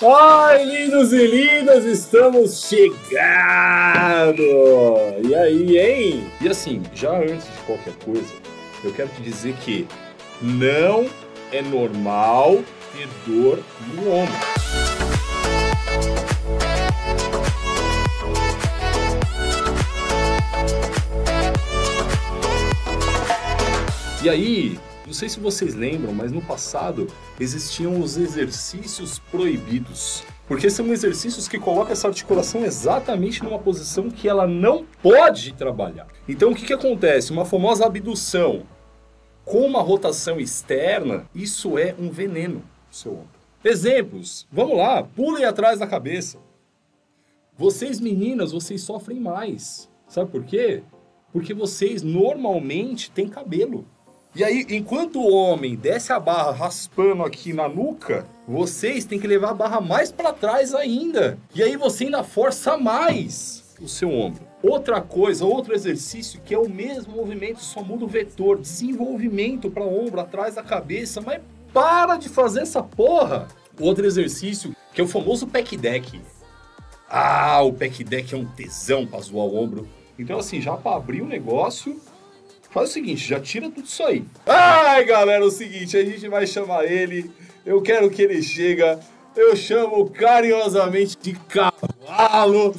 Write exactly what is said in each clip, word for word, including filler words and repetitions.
Ai, lindos e lindas, estamos chegando! E aí, hein? E assim, já antes de qualquer coisa, eu quero te dizer que não é normal ter dor no ombro. E aí, não sei se vocês lembram, mas no passado existiam os exercícios proibidos. Porque são exercícios que colocam essa articulação exatamente numa posição que ela não pode trabalhar. Então o que que acontece? Uma famosa abdução com uma rotação externa, isso é um veneno pro seu ombro. Exemplos, vamos lá, pulem atrás da cabeça. Vocês meninas, vocês sofrem mais. Sabe por quê? Porque vocês normalmente têm cabelo. E aí, enquanto o homem desce a barra raspando aqui na nuca, vocês têm que levar a barra mais para trás ainda. E aí você ainda força mais o seu ombro. Outra coisa, outro exercício que é o mesmo movimento, só muda o vetor. Desenvolvimento para ombro, atrás da cabeça, mas para de fazer essa porra. Outro exercício que é o famoso pec deck. Ah, o pec deck é um tesão para zoar o ombro. Então assim, já para abrir o negócio... Faz o seguinte, já tira tudo isso aí. Ai, galera, é o seguinte, a gente vai chamar ele. Eu quero que ele chega. Eu chamo carinhosamente de cavalo.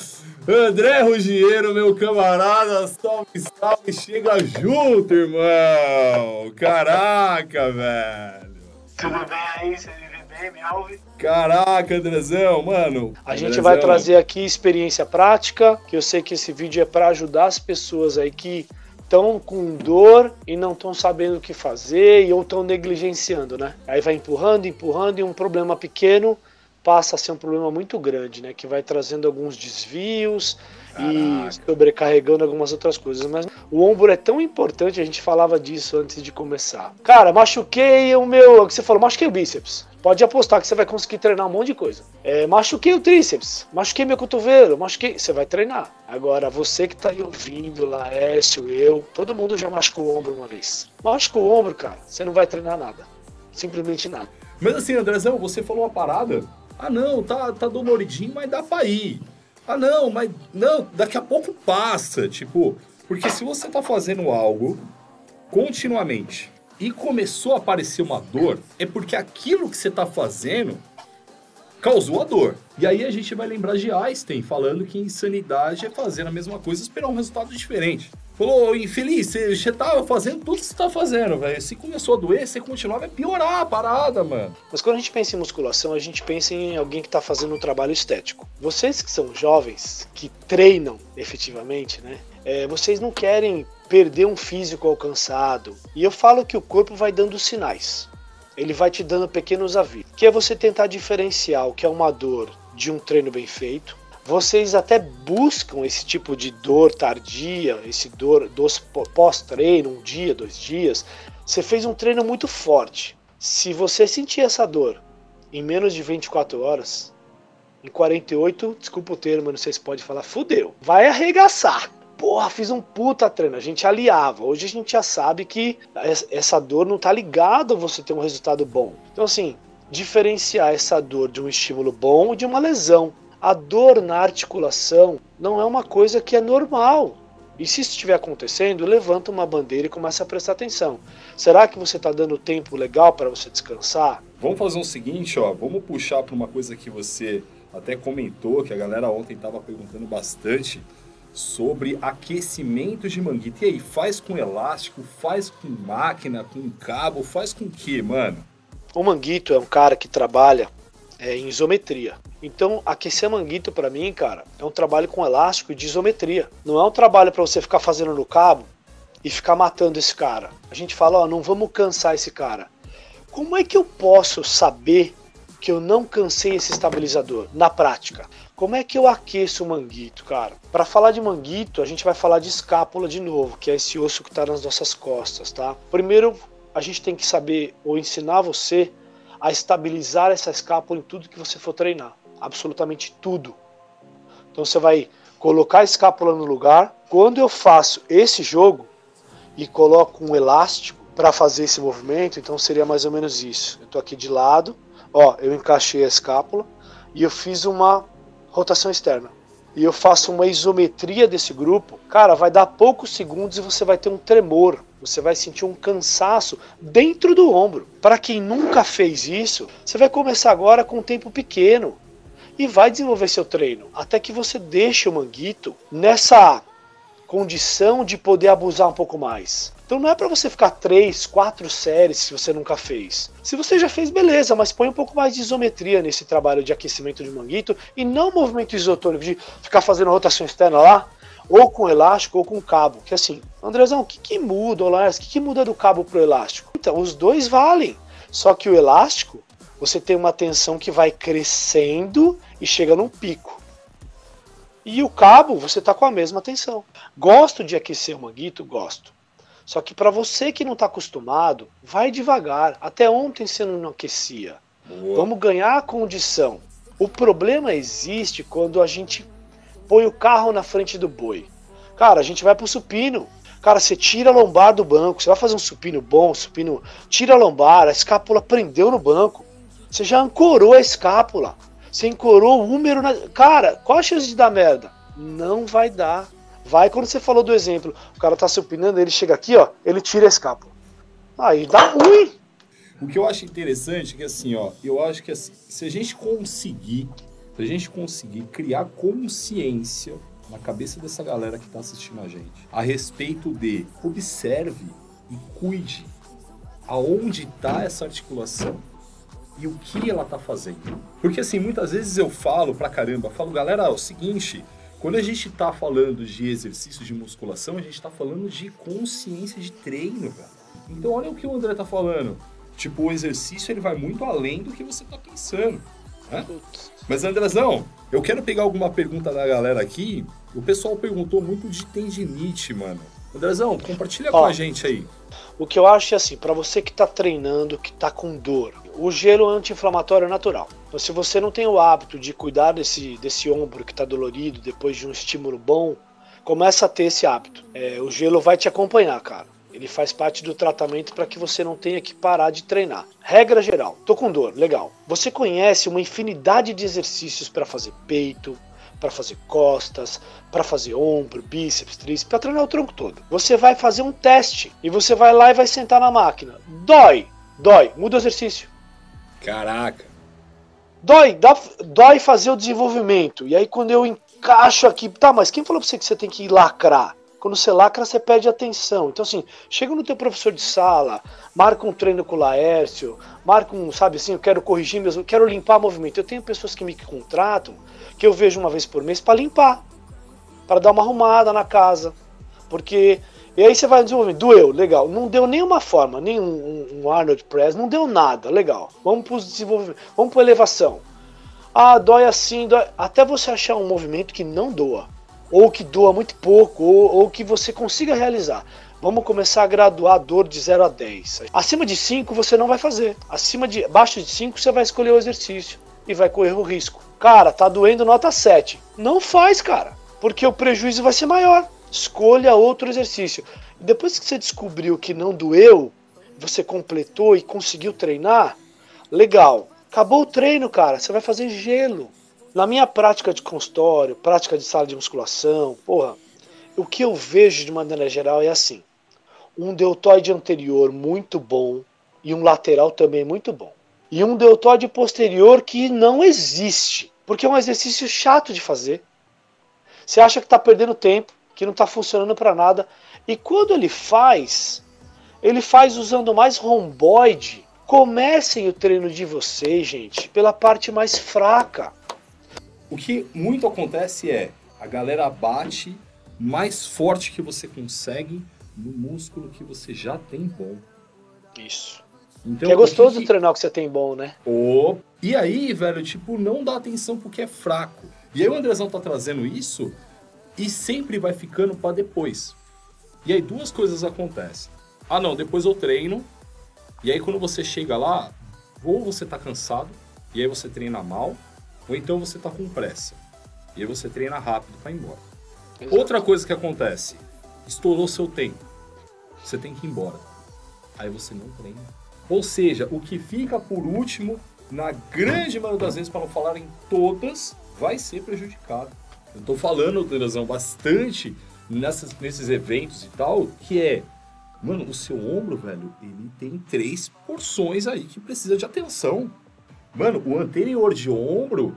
André Ruggiero, meu camarada, salve, salve. Chega junto, irmão. Caraca, velho. Tudo bem aí, você vive bem, me ouve? Caraca, Andrezão, mano. A gente Andrezão. vai trazer aqui experiência prática, que eu sei que esse vídeo é para ajudar as pessoas aí que... estão com dor e não estão sabendo o que fazer ou estão negligenciando, né? Aí vai empurrando, empurrando e um problema pequeno passa a ser um problema muito grande, né? Que vai trazendo alguns desvios. Caraca. E sobrecarregando algumas outras coisas. Mas o ombro é tão importante, a gente falava disso antes de começar. Cara, machuquei o meu... O que você falou? Machuquei o bíceps. Pode apostar que você vai conseguir treinar um monte de coisa. É, machuquei o tríceps, machuquei meu cotovelo, machuquei... Você vai treinar. Agora, você que tá aí ouvindo, Laércio, eu, todo mundo já machucou o ombro uma vez. Machucou o ombro, cara, você não vai treinar nada. Simplesmente nada. Mas assim, Andrezão, você falou uma parada. Ah não, tá, tá doloridinho, mas dá pra ir. Ah não, mas não, daqui a pouco passa, tipo... Porque se você tá fazendo algo continuamente... e começou a aparecer uma dor, é porque aquilo que você está fazendo causou a dor. E aí a gente vai lembrar de Einstein falando que insanidade é fazer a mesma coisa e esperar um resultado diferente. Falou, infeliz, você estava fazendo tudo que você está fazendo, velho. Se começou a doer, você continuava a piorar a parada, mano. Mas quando a gente pensa em musculação, a gente pensa em alguém que está fazendo um trabalho estético. Vocês que são jovens, que treinam efetivamente, né? É, vocês não querem perder um físico alcançado. E eu falo que o corpo vai dando sinais. Ele vai te dando pequenos avisos. Que é você tentar diferenciar o que é uma dor de um treino bem feito. Vocês até buscam esse tipo de dor tardia, esse dor pós-treino, um dia, dois dias. Você fez um treino muito forte. Se você sentir essa dor em menos de vinte e quatro horas, em quarenta e oito, desculpa o termo, não sei se pode falar, fudeu. Vai arregaçar. Porra, fiz um puta treino, a gente aliava. Hoje a gente já sabe que essa dor não tá ligada a você ter um resultado bom. Então assim, diferenciar essa dor de um estímulo bom e de uma lesão. A dor na articulação não é uma coisa que é normal. E se isso estiver acontecendo, levanta uma bandeira e começa a prestar atenção. Será que você tá dando tempo legal para você descansar? Vamos fazer o seguinte, ó, vamos puxar para uma coisa que você até comentou, que a galera ontem tava perguntando bastante, sobre aquecimento de manguita. E aí, faz com elástico, faz com máquina, com cabo, faz com o que, mano? O manguito é um cara que trabalha é, em isometria. Então, aquecer manguito pra mim, cara, é um trabalho com elástico e de isometria. Não é um trabalho pra você ficar fazendo no cabo e ficar matando esse cara. A gente fala, ó, não vamos cansar esse cara. Como é que eu posso saber que eu não cansei esse estabilizador na prática? Como é que eu aqueço o manguito, cara? Para falar de manguito, a gente vai falar de escápula de novo, que é esse osso que está nas nossas costas, tá? Primeiro, a gente tem que saber ou ensinar você a estabilizar essa escápula em tudo que você for treinar. Absolutamente tudo. Então você vai colocar a escápula no lugar. Quando eu faço esse jogo e coloco um elástico para fazer esse movimento, então seria mais ou menos isso. Eu estou aqui de lado, ó, eu encaixei a escápula. e eu fiz uma rotação externa, e eu faço uma isometria desse grupo, cara, vai dar poucos segundos e você vai ter um tremor, você vai sentir um cansaço dentro do ombro. Para quem nunca fez isso, você vai começar agora com um tempo pequeno e vai desenvolver seu treino, até que você deixe o manguito nessa condição de poder abusar um pouco mais. Então não é para você ficar três, quatro séries se você nunca fez. Se você já fez, beleza, mas põe um pouco mais de isometria nesse trabalho de aquecimento de manguito e não movimento isotônico de ficar fazendo rotação externa lá, ou com elástico ou com cabo. Que assim, Andrezão, o que, que muda, o Laércio? O que, que muda do cabo pro elástico? Então, os dois valem, só que o elástico, você tem uma tensão que vai crescendo e chega num pico. E o cabo, você está com a mesma tensão. Gosto de aquecer o manguito? Gosto. Só que para você que não está acostumado, vai devagar. Até ontem você não aquecia. Boa. Vamos ganhar a condição. O problema existe quando a gente põe o carro na frente do boi. Cara, a gente vai para o supino. Cara, você tira a lombar do banco. Você vai fazer um supino bom, supino... Tira a lombar, a escápula prendeu no banco. Você já ancorou a escápula. Você encorou o húmero na... Cara, qual a chance de dar merda? Não vai dar. Vai quando você falou do exemplo. O cara tá supinando, ele chega aqui, ó, ele tira a escápula. Aí dá ruim. O que eu acho interessante é que assim, ó, eu acho que assim, se a gente conseguir, se a gente conseguir criar consciência na cabeça dessa galera que tá assistindo a gente, a respeito de observe e cuide aonde tá essa articulação. E o que ela tá fazendo? Porque assim, muitas vezes eu falo pra caramba, falo, galera, é o seguinte, quando a gente tá falando de exercício de musculação, a gente tá falando de consciência de treino, cara. Então olha o que o André tá falando. Tipo, o exercício, ele vai muito além do que você tá pensando, né? Mas Andrezão, eu quero pegar alguma pergunta da galera aqui. O pessoal perguntou muito de tendinite, mano. Andrezão, compartilha Ó, com a gente aí. O que eu acho é assim, pra você que tá treinando, que tá com dor, o gelo é anti-inflamatório natural. Então, se você não tem o hábito de cuidar desse, desse ombro que está dolorido depois de um estímulo bom, começa a ter esse hábito. É, o gelo vai te acompanhar, cara. Ele faz parte do tratamento para que você não tenha que parar de treinar. Regra geral, tô com dor, legal. Você conhece uma infinidade de exercícios para fazer peito, para fazer costas, para fazer ombro, bíceps, tríceps, para treinar o tronco todo. Você vai fazer um teste e você vai lá e vai sentar na máquina. Dói, dói, muda o exercício. Caraca. Dói, dá, dói fazer o desenvolvimento. E aí quando eu encaixo aqui... Tá, mas quem falou pra você que você tem que lacrar? Quando você lacra, você perde atenção. Então assim, chega no teu professor de sala, marca um treino com o Laércio, marca um, sabe assim, eu quero corrigir meus... Quero limpar movimento. Eu tenho pessoas que me contratam, que eu vejo uma vez por mês pra limpar. Pra dar uma arrumada na casa. Porque... E aí você vai desenvolver, doeu, legal, não deu nenhuma forma, nem um, um Arnold Press, não deu nada, legal, vamos para o desenvolvimento, vamos para elevação, ah, dói assim, dói, até você achar um movimento que não doa, ou que doa muito pouco, ou, ou que você consiga realizar. Vamos começar a graduar a dor de zero a dez, acima de cinco você não vai fazer, acima de, abaixo de cinco você vai escolher o exercício e vai correr o risco. Cara, tá doendo nota sete, não faz, cara, porque o prejuízo vai ser maior. Escolha outro exercício. Depois que você descobriu que não doeu, você completou e conseguiu treinar, legal. Acabou o treino, cara, você vai fazer gelo. Na minha prática de consultório, prática de sala de musculação, porra, o que eu vejo de maneira geral é assim. Um deltoide anterior muito bom e um lateral também muito bom. E um deltoide posterior que não existe, porque é um exercício chato de fazer. Você acha que está perdendo tempo, que não está funcionando para nada, e quando ele faz, ele faz usando mais romboide. Comecem o treino de vocês, gente, pela parte mais fraca. O que muito acontece é, a galera bate mais forte que você consegue no músculo que você já tem bom. Isso. Então, que é gostoso que... treinar o que você tem bom, né? Oh. E aí, velho, tipo, não dá atenção porque é fraco. E aí o Andrezão tá trazendo isso... E sempre vai ficando para depois. E aí duas coisas acontecem. Ah não, depois eu treino. E aí quando você chega lá, ou você tá cansado, e aí você treina mal, ou então você tá com pressa. E aí você treina rápido para ir embora. Exato. Outra coisa que acontece, estourou seu tempo. Você tem que ir embora. Aí você não treina. Ou seja, o que fica por último na grande maioria das vezes, para não falar em todas, vai ser prejudicado. Eu estou falando, Terazão, bastante nessas, nesses eventos e tal, que é, mano, o seu ombro, velho, ele tem três porções aí que precisa de atenção. Mano, o anterior de ombro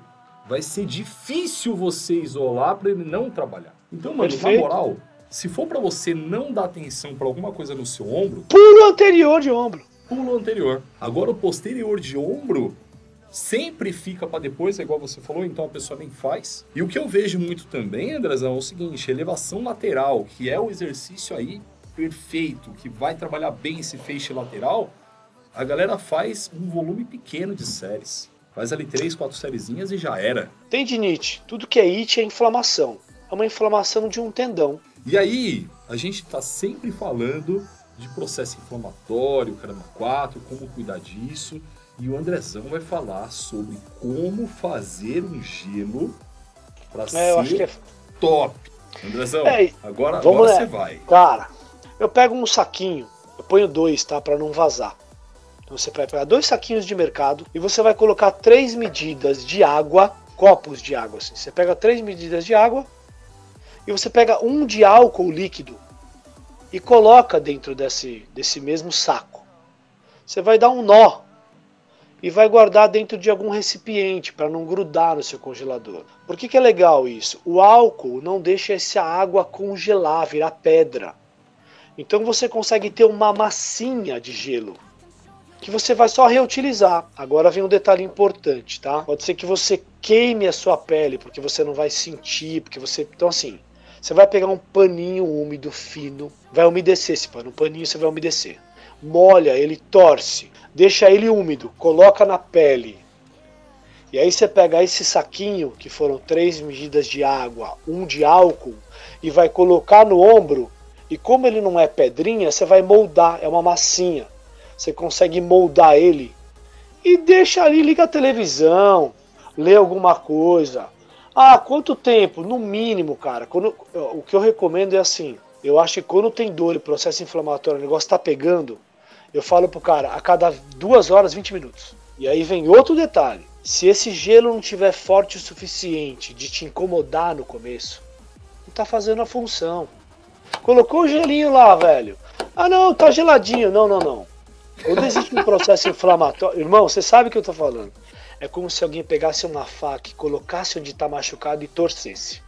vai ser difícil você isolar para ele não trabalhar. Então, mano, perfeito. Na moral, se for para você não dar atenção para alguma coisa no seu ombro... Pulo anterior de ombro. Pulo anterior. Agora, o posterior de ombro sempre fica para depois, é igual você falou, então a pessoa nem faz. E o que eu vejo muito também, Andrezão, é o seguinte, elevação lateral, que é o exercício aí perfeito, que vai trabalhar bem esse feixe lateral, a galera faz um volume pequeno de séries. Faz ali três, quatro sériezinhas e já era. Tendinite. Tudo que é it é inflamação. É uma inflamação de um tendão. E aí, a gente tá sempre falando de processo inflamatório, caramba quatro, como cuidar disso. E o Andrezão vai falar sobre como fazer um gelo pra é, ser eu acho que é... top. Andrezão, é, agora, agora você vai. Cara, eu pego um saquinho, eu ponho dois, tá? Pra não vazar. Então você vai pegar dois saquinhos de mercado e você vai colocar três medidas de água, copos de água, assim. Você pega três medidas de água e você pega um de álcool líquido e coloca dentro desse, desse mesmo saco. Você vai dar um nó e vai guardar dentro de algum recipiente para não grudar no seu congelador. Por que que é legal isso? O álcool não deixa essa água congelar, virar pedra. Então você consegue ter uma massinha de gelo que você vai só reutilizar. Agora vem um detalhe importante, tá? Pode ser que você queime a sua pele porque você não vai sentir, porque você... Então assim, você vai pegar um paninho úmido fino, vai umedecer esse pano, um paninho você vai umedecer. Molha ele, torce, deixa ele úmido, coloca na pele. E aí você pega esse saquinho, que foram três medidas de água, um de álcool, e vai colocar no ombro, e como ele não é pedrinha, você vai moldar, é uma massinha. Você consegue moldar ele e deixa ali, liga a televisão, lê alguma coisa. Ah, quanto tempo? No mínimo, cara, quando, o que eu recomendo é assim, eu acho que quando tem dor e processo inflamatório, o negócio tá pegando, eu falo pro cara, a cada duas horas, vinte minutos. E aí vem outro detalhe, se esse gelo não tiver forte o suficiente de te incomodar no começo, não tá fazendo a função. Colocou o gelinho lá, velho. Ah não, tá geladinho. Não, não, não. Quando existe um processo inflamatório, irmão, você sabe o que eu tô falando. É como se alguém pegasse uma faca e colocasse onde tá machucado e torcesse.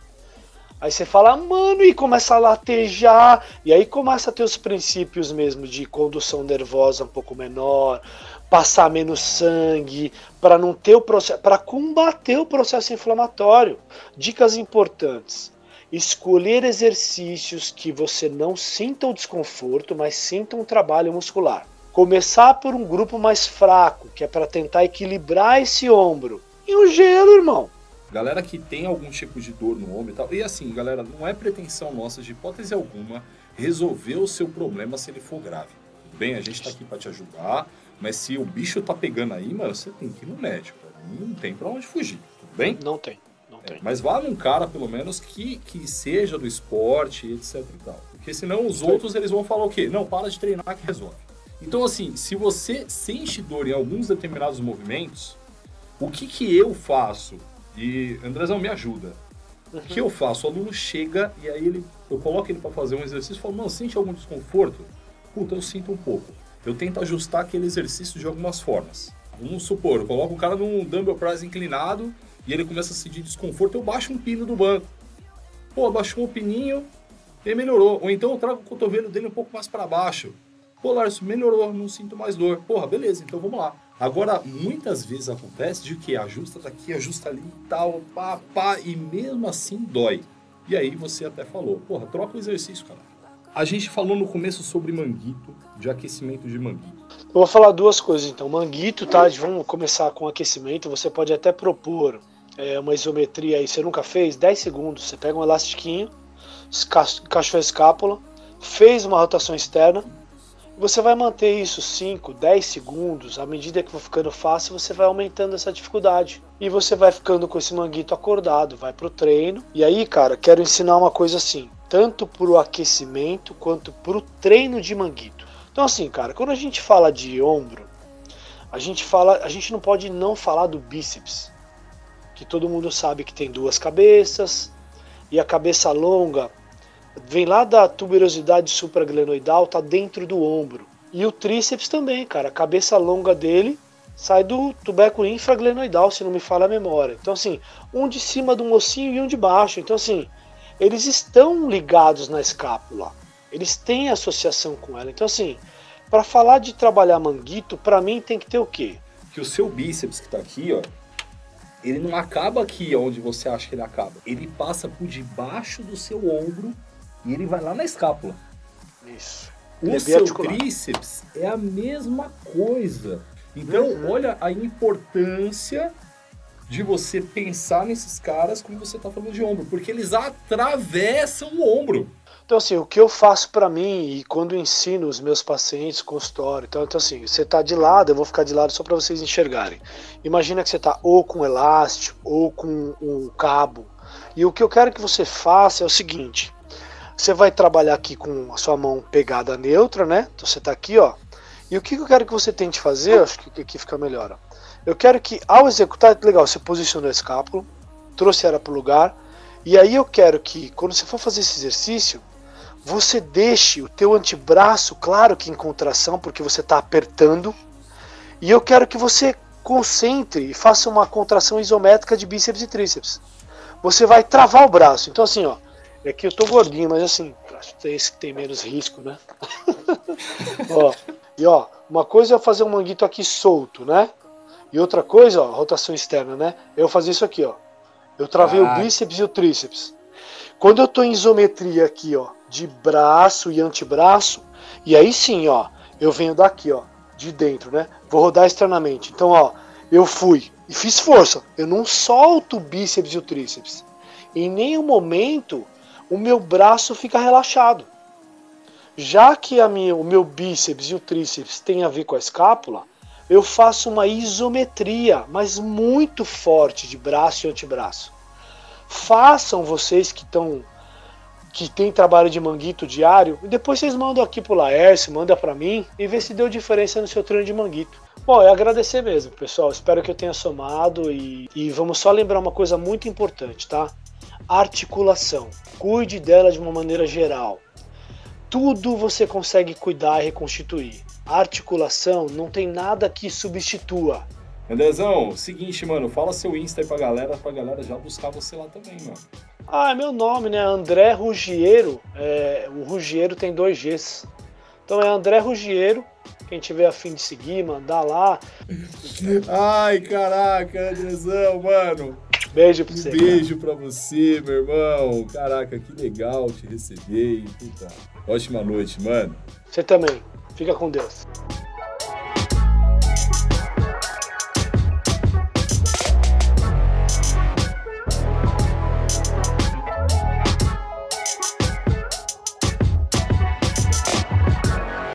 Aí você fala, mano, e começa a latejar, e aí começa a ter os princípios mesmo de condução nervosa um pouco menor, passar menos sangue, para não ter o processo, para combater o processo inflamatório. Dicas importantes. Escolher exercícios que você não sinta o desconforto, mas sinta um trabalho muscular. Começar por um grupo mais fraco, que é para tentar equilibrar esse ombro. E o gelo, irmão. Galera que tem algum tipo de dor no ombro e tal. E assim, galera, não é pretensão nossa, de hipótese alguma, resolver o seu problema se ele for grave. Tudo bem, a gente tá aqui para te ajudar, mas se o bicho tá pegando aí, mano, você tem que ir no médico. Não tem para onde fugir, tudo bem? Não tem, não tem. É, mas vá num cara, pelo menos, que, que seja do esporte, etc e tal. Porque senão os outros, eles vão falar o quê? Não, para de treinar que resolve. Então, assim, se você sente dor em alguns determinados movimentos, o que que eu faço? E, Andrezão, me ajuda. Uhum. O que eu faço? O aluno chega e aí ele, eu coloco ele para fazer um exercício e falo, mano, sente algum desconforto? Puta, eu sinto um pouco. Eu tento ajustar aquele exercício de algumas formas. Vamos supor, eu coloco o cara num dumbbell press inclinado e ele começa a sentir desconforto, eu baixo um pino do banco. Pô, baixou um pininho e melhorou. Ou então eu trago o cotovelo dele um pouco mais para baixo. Pô, Laércio, melhorou, não sinto mais dor. Porra, beleza, então vamos lá. Agora, muitas vezes acontece de que ajusta daqui, ajusta ali e tal, pá, pá, e mesmo assim dói. E aí você até falou, porra, troca o exercício, cara. A gente falou no começo sobre manguito, de aquecimento de manguito. Eu vou falar duas coisas, então. Manguito, tá? Vamos começar com aquecimento. Você pode até propor é, uma isometria aí, você nunca fez? dez segundos. Você pega um elastiquinho, encaixou a escápula, fez uma rotação externa. Você vai manter isso cinco, dez segundos, à medida que for ficando fácil, você vai aumentando essa dificuldade. E você vai ficando com esse manguito acordado, vai pro treino. E aí, cara, quero ensinar uma coisa assim, tanto pro aquecimento quanto pro treino de manguito. Então assim, cara, quando a gente fala de ombro, A gente fala, a gente não pode não falar do bíceps, que todo mundo sabe que tem duas cabeças, e a cabeça longa vem lá da tuberosidade supraglenoidal, tá dentro do ombro. E o tríceps também, cara, a cabeça longa dele sai do tubérculo infraglenoidal, se não me falha a memória. Então assim, um de cima de um ossinho e um de baixo. Então assim, eles estão ligados na escápula, eles têm associação com ela. Então assim, para falar de trabalhar manguito, para mim tem que ter o quê? Que o seu bíceps que tá aqui, ó, ele não acaba aqui onde você acha que ele acaba. Ele passa por debaixo do seu ombro e ele vai lá na escápula. Isso. O seu tríceps é a mesma coisa. Então, uhum. olha a importância de você pensar nesses caras quando você tá falando de ombro, porque eles atravessam o ombro. Então, assim, o que eu faço para mim e quando ensino os meus pacientes, consultório, então, então assim, você tá de lado, eu vou ficar de lado só para vocês enxergarem. Imagina que você tá ou com um elástico ou com um cabo. E o que eu quero que você faça é o seguinte: você vai trabalhar aqui com a sua mão pegada neutra, né? Então você tá aqui, ó. E o que eu quero que você tente fazer, acho que aqui fica melhor, ó. Eu quero que ao executar, legal, você posicionou a escápula, trouxe ela para o lugar, e aí eu quero que quando você for fazer esse exercício, você deixe o teu antebraço, claro que em contração, porque você está apertando, e eu quero que você concentre e faça uma contração isométrica de bíceps e tríceps. Você vai travar o braço, então assim, ó, é que eu tô gordinho, mas assim, esse que tem menos risco, né? Ó, e ó, uma coisa é fazer um manguito aqui solto, né? E outra coisa, ó, rotação externa, né? Eu fazer isso aqui, ó. Eu travei ah. o bíceps e o tríceps. Quando eu tô em isometria aqui, ó, de braço e antebraço, e aí sim, ó, eu venho daqui, ó, de dentro, né? Vou rodar externamente. Então, ó, eu fui e fiz força. Eu não solto o bíceps e o tríceps. Em nenhum momento o meu braço fica relaxado. Já que a minha, o meu bíceps e o tríceps tem a ver com a escápula, eu faço uma isometria, mas muito forte, de braço e antebraço. Façam vocês que estão, que tem trabalho de manguito diário, e depois vocês mandam aqui pro Laércio, manda para mim, e vê se deu diferença no seu treino de manguito. Bom, é agradecer mesmo, pessoal. Espero que eu tenha somado, e, e vamos só lembrar uma coisa muito importante, tá? Articulação, cuide dela de uma maneira geral. Tudo você consegue cuidar e reconstituir. A articulação não tem nada que substitua. Andrezão, seguinte, mano, fala seu Insta aí pra galera, pra galera já buscar você lá também, mano. Ah, é meu nome, né? André Ruggiero. É, o Ruggiero tem dois Gs. Então é André Ruggiero. Quem tiver a fim de seguir, mandar lá. Ai, caraca, Andrezão, mano. Beijo pra um você. Beijo cara. Pra você, meu irmão. Caraca, que legal te receber. Puta, ótima noite, mano. Você também. Fica com Deus.